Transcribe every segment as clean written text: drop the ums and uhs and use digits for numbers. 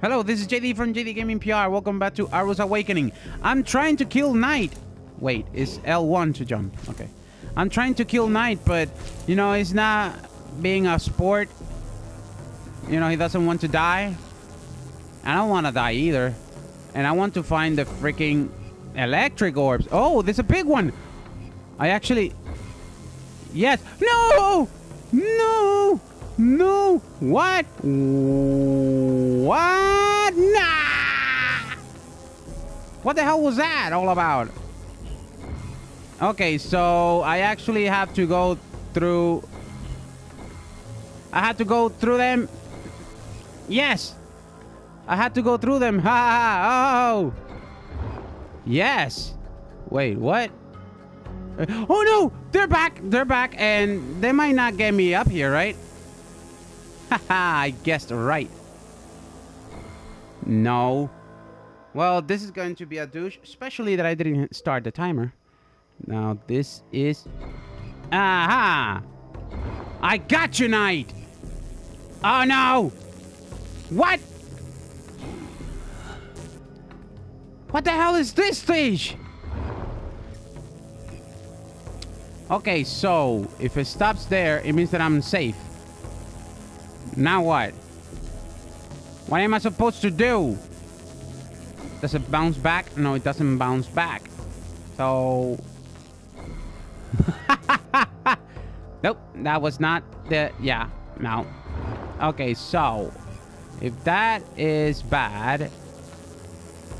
Hello, this is JD from JD Gaming PR. Welcome back to Aaru's Awakening. I'm trying to kill Knight. Wait, it's L1 to jump. Okay. I'm trying to kill Knight, but, you know, he's not being a sport. You know, he doesn't want to die. I don't want to die either. And I want to find the freaking electric orbs. Oh, there's a big one. I actually... Yes. No! No! No! What? What? Nah! What the hell was that all about? Okay, so I actually have to go through... I had to go through them. Yes! I had to go through them. Ha! Oh! Yes! Wait, what? Oh no! They're back! They're back, and they might not get me up here, right? Haha, I guessed right. No. Well, this is going to be a douche, especially that I didn't start the timer. Now, this is... Aha! I got you, Knight! Oh no! What? What the hell is this stage? Okay, so if it stops there, it means that I'm safe. Now what? What am I supposed to do? Does it bounce back? No, it doesn't bounce back. So... Nope, that was not the... Yeah, no. Okay, so... If that is bad...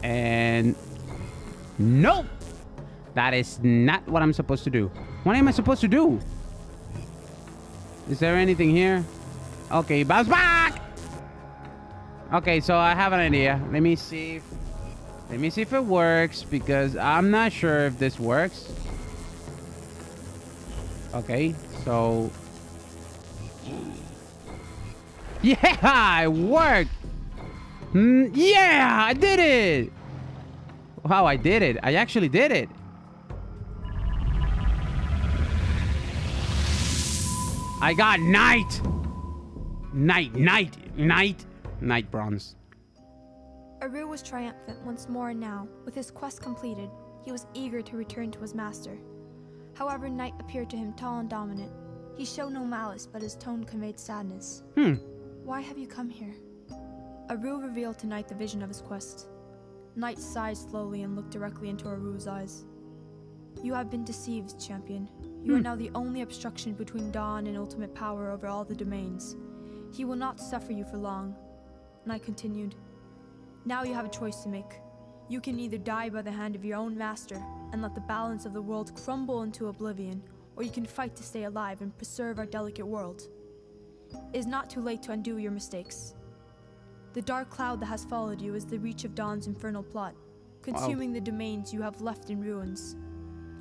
And... Nope! That is not what I'm supposed to do. What am I supposed to do? Is there anything here? Okay, bounce back! Okay, so I have an idea. Let me see if... Let me see if it works, because I'm not sure if this works. Okay, so... Yeah! It worked! Yeah! I did it! Wow, I did it. I actually did it. I got Knight! Knight Bronze. Aaru was triumphant once more, and now, with his quest completed, he was eager to return to his master. However, Knight appeared to him tall and dominant. He showed no malice, but his tone conveyed sadness. Why have you come here? Aaru revealed to Knight the vision of his quest. Knight sighed slowly and looked directly into Aru's eyes. You have been deceived, champion. You are now the only obstruction between Dawn and ultimate power over all the domains. He will not suffer you for long. Knight continued. Now you have a choice to make. You can either die by the hand of your own master and let the balance of the world crumble into oblivion, or you can fight to stay alive and preserve our delicate world. It is not too late to undo your mistakes. The dark cloud that has followed you is the reach of Dawn's infernal plot, consuming the domains you have left in ruins.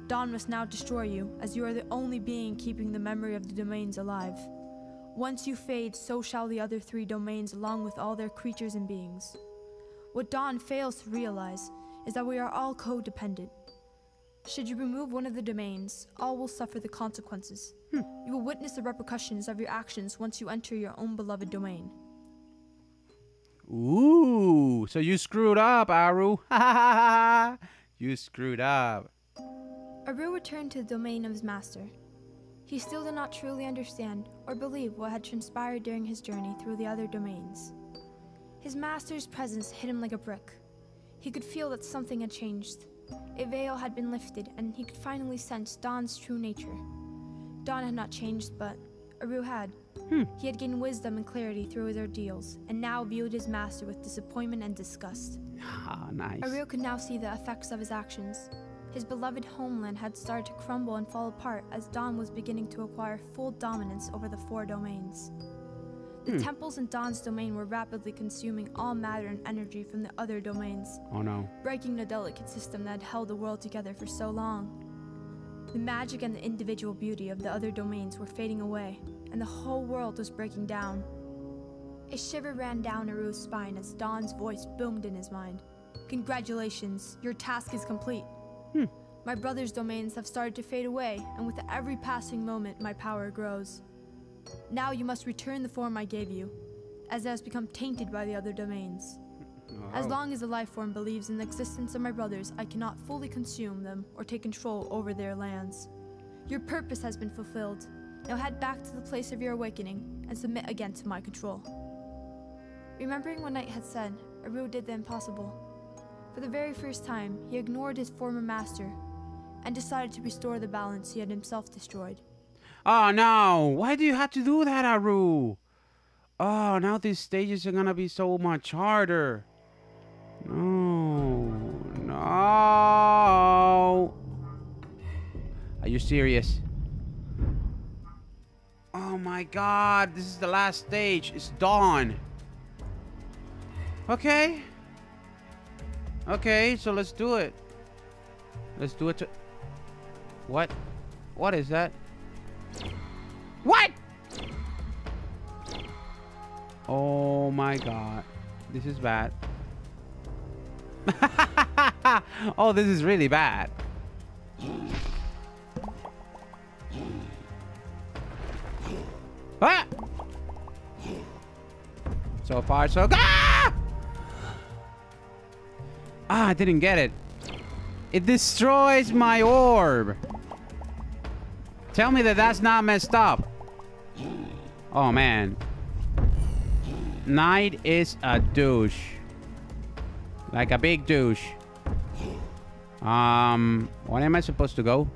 Dawn must now destroy you, as you are the only being keeping the memory of the domains alive. Once you fade, so shall the other three domains, along with all their creatures and beings. What Dawn fails to realize is that we are all codependent. Should you remove one of the domains, all will suffer the consequences. You will witness the repercussions of your actions once you enter your own beloved domain. Ooh, so you screwed up, Aaru. You screwed up. Aaru returned to the domain of his master. He still did not truly understand or believe what had transpired during his journey through the other domains. His master's presence hit him like a brick. He could feel that something had changed. A veil had been lifted, and he could finally sense Dawn's true nature. Dawn had not changed, but Aaru had. He had gained wisdom and clarity through his ordeals, and now viewed his master with disappointment and disgust. Nice. Aaru could now see the effects of his actions. His beloved homeland had started to crumble and fall apart as Dawn was beginning to acquire full dominance over the four domains. The temples in Dawn's domain were rapidly consuming all matter and energy from the other domains. Oh no. Breaking the delicate system that had held the world together for so long. The magic and the individual beauty of the other domains were fading away, and the whole world was breaking down. A shiver ran down Aru's spine as Dawn's voice boomed in his mind. Congratulations, your task is complete. My brother's domains have started to fade away, and with every passing moment, my power grows. Now you must return the form I gave you. as it has become tainted by the other domains. Wow. As long as the life form believes in the existence of my brothers, I cannot fully consume them or take control over their lands. Your purpose has been fulfilled. Now head back to the place of your awakening and submit again to my control. Remembering what Knight had said, Aaru did the impossible. For the very first time, he ignored his former master and decided to restore the balance he had himself destroyed. Oh no! Why do you have to do that, Aaru? Oh, now these stages are gonna be so much harder. No, no. Are you serious? Oh my God, this is the last stage. It's dawn. Okay. Okay, so let's do it. Let's do it to... What? What is that? What? Oh my God. This is bad. Oh, this is really bad. Ah! So far, so good. Ah! Ah, I didn't get it. It destroys my orb. Tell me that that's not messed up. Oh, man. Knight is a douche. Like a big douche. Where am I supposed to go?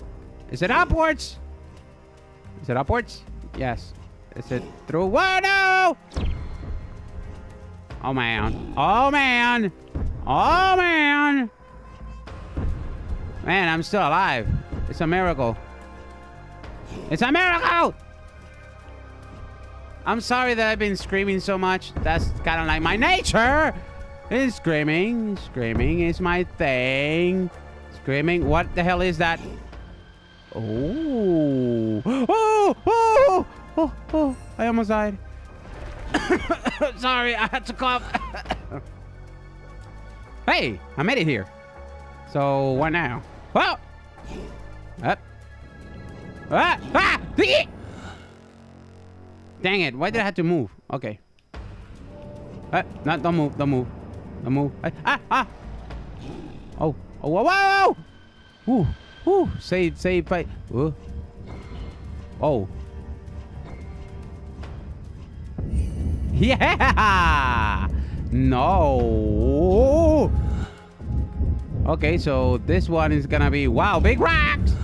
Is it upwards? Is it upwards? Yes. Is it through? Whoa, no! Oh, man. Oh, man. Oh, man. Man, I'm still alive. It's a miracle. It's a miracle! I'm sorry that I've been screaming so much. That's kind of like my nature. It's screaming. Screaming is my thing. Screaming. What the hell is that? Oh. Oh. Oh. Oh. Oh. I almost died. Sorry. I had to cough. Hey. I made it here. So what now? Oh. Up. Ah. Ah. Dang it, why did I have to move? Okay. No, don't move, don't move. Don't move. Ah, ah! Oh, oh, whoa, whoa! Woo, woo! Save, save, fight. Ooh. Oh. Yeah! No! Okay, so this one is gonna be... Wow, big rocks!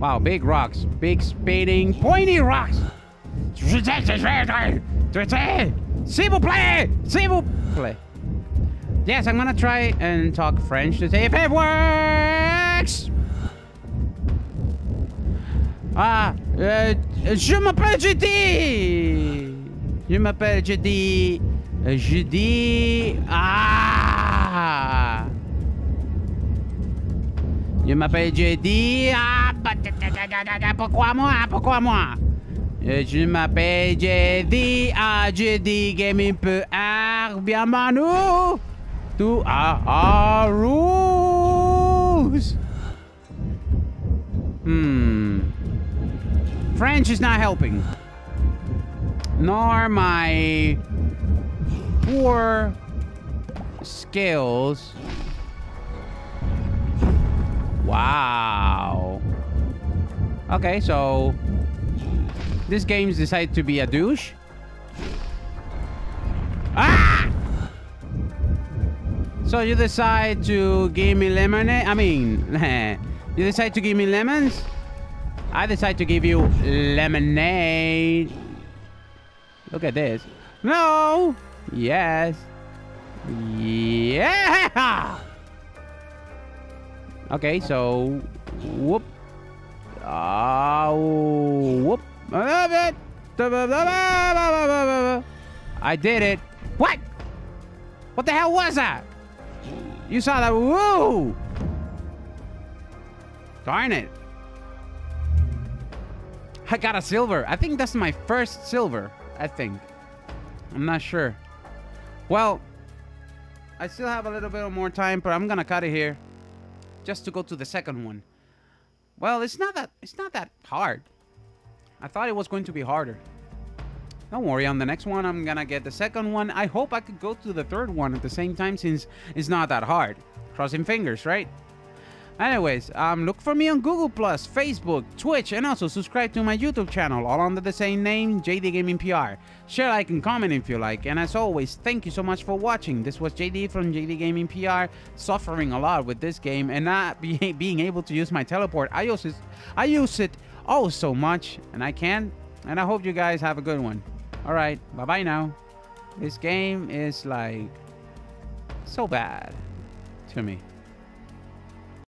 Wow, big rocks. Big spinning, pointy rocks. S'il vous plaît. Yes, I'm gonna try and talk French to see if it works. Je m'appelle JD. Je m'appelle JD. JD. Ah. Je m'appelle JD. Ah, pourquoi moi? Pourquoi moi? Je m'appelle JD. Ah, JD Gaming PR. Bienvenue to Aaru's. French is not helping. Nor my poor skills. Wow. Okay, so this game's decided to be a douche. Ah! So you decide to give me lemonade. I mean, you decide to give me lemons. I decide to give you lemonade. Look at this. No. Yes. Yeah. Okay, so whoop. Oh, whoop. I did it. What? What the hell was that? You saw that. Woo! Darn it. I got a silver. I think that's my first silver. I think. I'm not sure. Well, I still have a little bit more time, but I'm gonna cut it here. Just to go to the second one. Well, it's not that hard. I thought it was going to be harder. Don't worry, on the next one, I'm gonna get the second one. I hope I could go to the third one at the same time, since it's not that hard. Crossing fingers, right? Anyways, look for me on Google+, Facebook, Twitch, and also subscribe to my YouTube channel, all under the same name, JD Gaming PR. Share, like, and comment if you like. And as always, thank you so much for watching. This was JD from JD Gaming PR, suffering a lot with this game and not being able to use my teleport. I use it oh so much, and I can. And I hope you guys have a good one. All right, bye-bye now. This game is, like, so bad to me.